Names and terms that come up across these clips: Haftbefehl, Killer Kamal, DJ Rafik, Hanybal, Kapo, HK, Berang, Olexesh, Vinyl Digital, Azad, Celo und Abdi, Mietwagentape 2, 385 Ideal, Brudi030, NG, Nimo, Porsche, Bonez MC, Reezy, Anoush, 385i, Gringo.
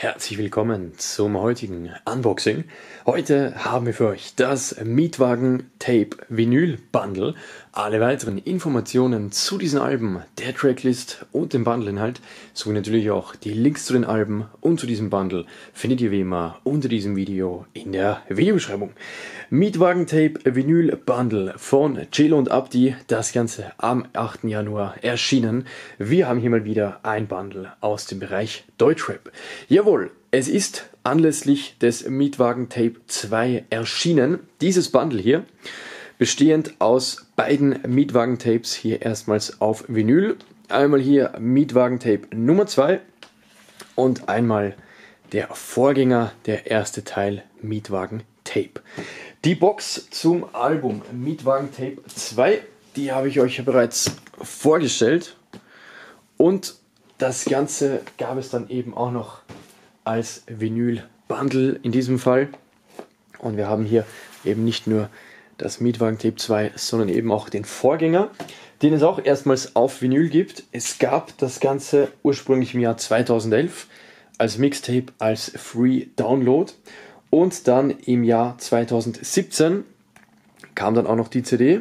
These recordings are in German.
Herzlich willkommen zum heutigen Unboxing. Heute haben wir für euch das Mietwagentape Vinyl Bundle. Alle weiteren Informationen zu diesen Alben, der Tracklist und dem Bundleinhalt, sowie natürlich auch die Links zu den Alben und zu diesem Bundle findet ihr wie immer unter diesem Video in der Videobeschreibung. Mietwagentape Vinyl Bundle von Celo und Abdi, das Ganze am 8. Januar erschienen. Wir haben hier mal wieder ein Bundle aus dem Bereich Deutschrap. Jawohl, es ist anlässlich des Mietwagentape 2 erschienen. Dieses Bundle hier, bestehend aus beiden Mietwagentapes, hier erstmals auf Vinyl. Einmal hier Mietwagentape Nummer 2 und einmal der Vorgänger, der erste Teil Mietwagentape. Die Box zum Album Mietwagentape 2, die habe ich euch ja bereits vorgestellt. Und das Ganze gab es dann eben auch noch als Vinyl-Bundle in diesem Fall. Und wir haben hier eben nicht nur das Mietwagentape 2, sondern eben auch den Vorgänger, den es auch erstmals auf Vinyl gibt. Es gab das Ganze ursprünglich im Jahr 2011 als Mixtape, als Free Download. Und dann im Jahr 2017 kam dann auch noch die CD.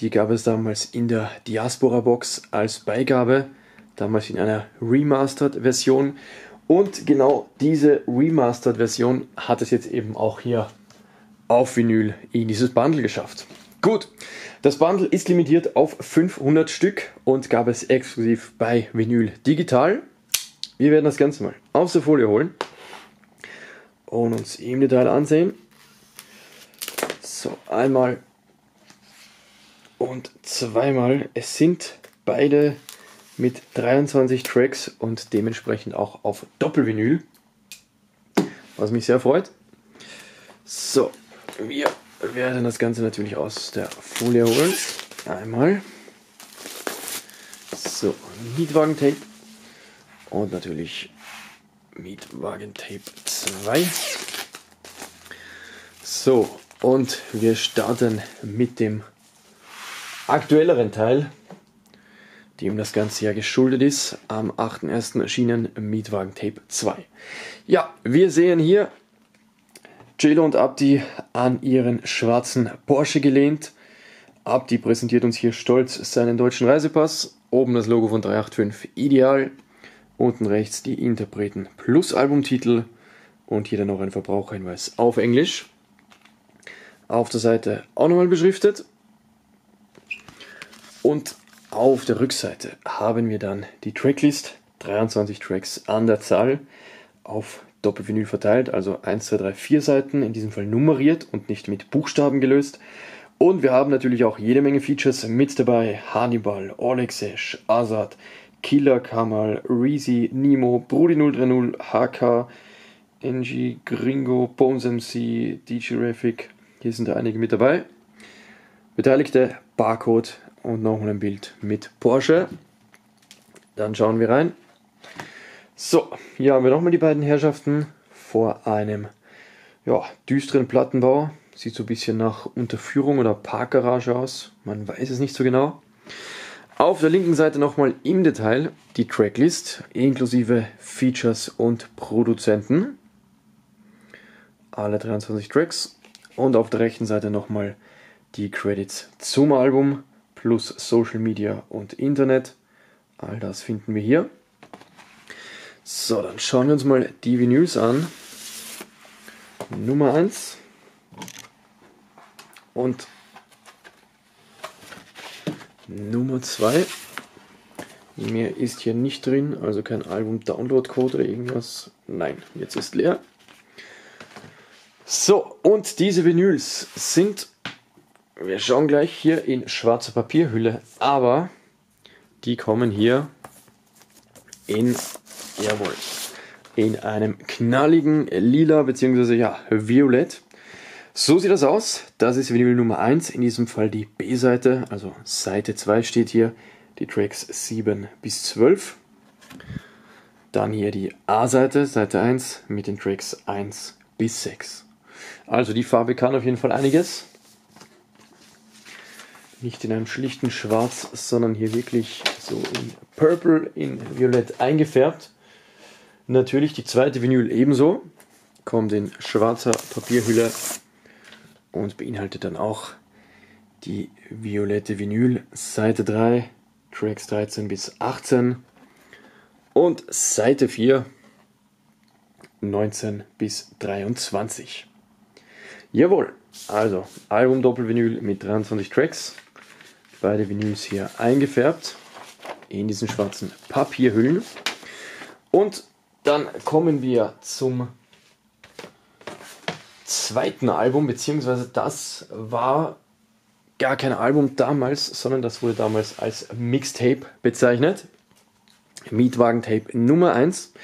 Die gab es damals in der Diaspora-Box als Beigabe, damals in einer Remastered-Version, und genau diese Remastered-Version hat es jetzt eben auch hier auf Vinyl in dieses Bundle geschafft. Gut, das Bundle ist limitiert auf 500 Stück und gab es exklusiv bei Vinyl Digital. Wir werden das Ganze mal aus der Folie holen und uns im Detail ansehen. So, einmal und zweimal. Es sind beide mit 23 Tracks und dementsprechend auch auf Doppelvinyl, was mich sehr freut. So, wir werden das Ganze natürlich aus der Folie holen. Einmal. So, Mietwagentape und natürlich Mietwagentape 2. So, und wir starten mit dem aktuelleren Teil, dem das Ganze ja geschuldet ist, am 8.1. erschienen Mietwagentape 2. Ja, wir sehen hier Celo und Abdi an ihren schwarzen Porsche gelehnt. Abdi präsentiert uns hier stolz seinen deutschen Reisepass. Oben das Logo von 385 Ideal, unten rechts die Interpreten plus Albumtitel und hier dann noch ein Verbraucherhinweis auf Englisch. Auf der Seite auch nochmal beschriftet. Und auf der Rückseite haben wir dann die Tracklist, 23 Tracks an der Zahl, auf Doppelvinyl verteilt, also 1, 2, 3, 4 Seiten, in diesem Fall nummeriert und nicht mit Buchstaben gelöst. Und wir haben natürlich auch jede Menge Features mit dabei: Hanybal, Olexesh, Azad, Killer Kamal, Reezy, Nimo, Brudi030, HK, NG, Gringo, Bonez MC, DJ Rafik. Hier sind da einige mit dabei. Beteiligte, Barcode. Und nochmal ein Bild mit Porsche. Dann schauen wir rein. So, hier haben wir nochmal die beiden Herrschaften vor einem düsteren Plattenbau. Sieht so ein bisschen nach Unterführung oder Parkgarage aus. Man weiß es nicht so genau. Auf der linken Seite nochmal im Detail die Tracklist inklusive Features und Produzenten. Alle 23 Tracks. Und auf der rechten Seite nochmal die Credits zum Album, plus Social Media und Internet. All das finden wir hier. So, dann schauen wir uns mal die Vinyls an. Nummer 1. Und Nummer 2. Mehr ist hier nicht drin, also kein Album-Download-Code oder irgendwas. Nein, jetzt ist leer. So, und diese Vinyls sind, wir schauen gleich, hier in schwarzer Papierhülle, aber die kommen hier in, jawohl, in einem knalligen Lila bzw. Violett. So sieht das aus. Das ist Vinyl Nummer 1, in diesem Fall die B-Seite, also Seite 2 steht hier, die Tracks 7 bis 12. Dann hier die A-Seite, Seite 1, mit den Tracks 1 bis 6. Also die Farbe kann auf jeden Fall einiges. Nicht in einem schlichten Schwarz, sondern hier wirklich so in Purple, in Violett eingefärbt. Natürlich die zweite Vinyl ebenso. Kommt in schwarzer Papierhülle und beinhaltet dann auch die violette Vinyl, Seite 3, Tracks 13 bis 18 und Seite 4, 19 bis 23. Jawohl, also Album Doppelvinyl mit 23 Tracks. Beide Vinyls hier eingefärbt in diesen schwarzen Papierhüllen. Und dann kommen wir zum zweiten Album, beziehungsweise das war gar kein Album damals, sondern das wurde damals als Mixtape bezeichnet. Mietwagentape Nummer 1.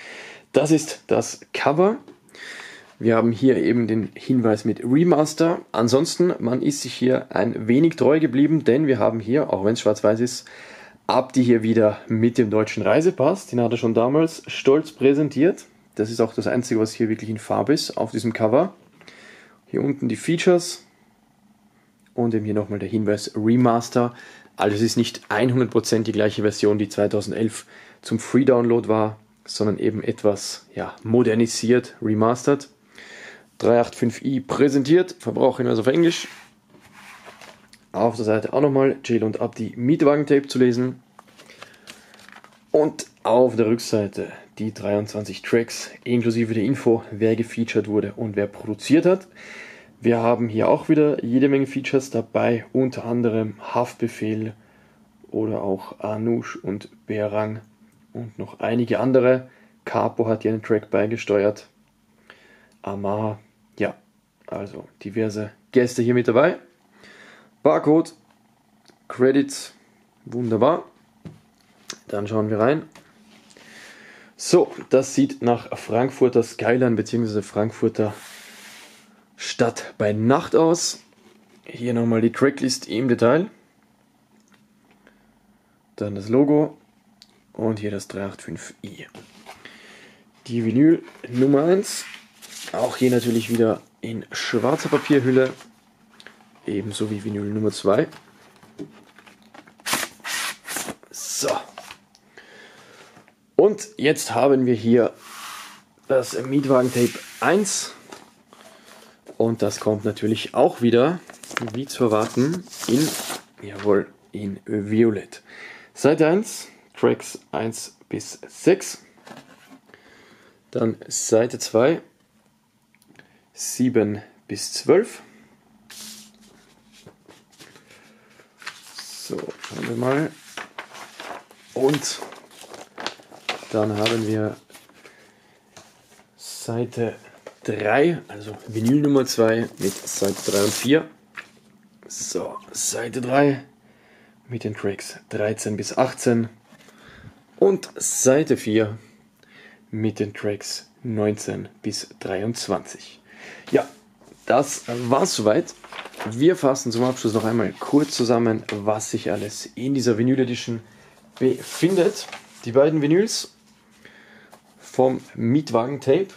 Das ist das Cover. Wir haben hier eben den Hinweis mit Remaster. Ansonsten, man ist sich hier ein wenig treu geblieben, denn wir haben hier, auch wenn es schwarz-weiß ist, Abdi hier wieder mit dem deutschen Reisepass. Den hat er schon damals stolz präsentiert. Das ist auch das Einzige, was hier wirklich in Farbe ist auf diesem Cover. Hier unten die Features und eben hier nochmal der Hinweis Remaster. Also es ist nicht 100% die gleiche Version, die 2011 zum Free-Download war, sondern eben etwas modernisiert, remastert. 385i präsentiert, Verbraucherhinweis auf Englisch. Auf der Seite auch nochmal Celo und Abdi Mietwagentape zu lesen. Und auf der Rückseite die 23 Tracks inklusive der Info, wer gefeatured wurde und wer produziert hat. Wir haben hier auch wieder jede Menge Features dabei, unter anderem Haftbefehl oder auch Anoush und Berang und noch einige andere. Kapo hat hier einen Track beigesteuert. Amar, ja, also diverse Gäste hier mit dabei. Barcode, Credits, wunderbar. Dann schauen wir rein. So, das sieht nach Frankfurter Skyline bzw. Frankfurter Stadt bei Nacht aus. Hier nochmal die Tracklist im Detail. Dann das Logo und hier das 385i. Die Vinyl Nummer 1. Auch hier natürlich wieder in schwarzer Papierhülle. Ebenso wie Vinyl Nummer 2. So. Und jetzt haben wir hier das Mietwagentape 1. Und das kommt natürlich auch wieder, wie zu erwarten, in Violett. Seite 1, Tracks 1 bis 6. Dann Seite 2, 7 bis 12. So, schauen wir mal. Und dann haben wir Seite 3, also Vinyl Nummer 2 mit Seite 3 und 4. So, Seite 3 mit den Tracks 13 bis 18 und Seite 4 mit den Tracks 19 bis 23. Ja, das war's soweit. Wir fassen zum Abschluss noch einmal kurz zusammen, was sich alles in dieser Vinyl Edition befindet. Die beiden Vinyls vom Mietwagentape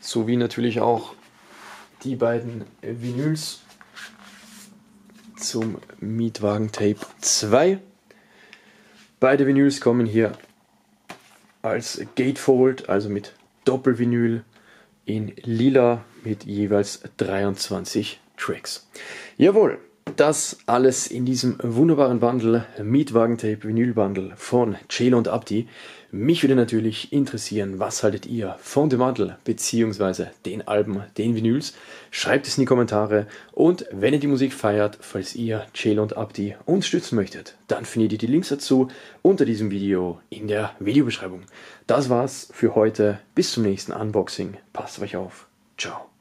sowie natürlich auch die beiden Vinyls zum Mietwagentape 2. Beide Vinyls kommen hier als Gatefold, also mit Doppelvinyl in lila mit jeweils 23 Tracks. Jawohl, das alles in diesem wunderbaren Bundle, Mietwagentape Vinyl Bundle von Celo und Abdi. Mich würde natürlich interessieren, was haltet ihr von dem Bundle bzw. den Alben, den Vinyls? Schreibt es in die Kommentare und wenn ihr die Musik feiert, falls ihr Celo und Abdi unterstützen möchtet, dann findet ihr die Links dazu unter diesem Video in der Videobeschreibung. Das war's für heute, bis zum nächsten Unboxing, passt auf euch auf, ciao.